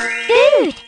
Food!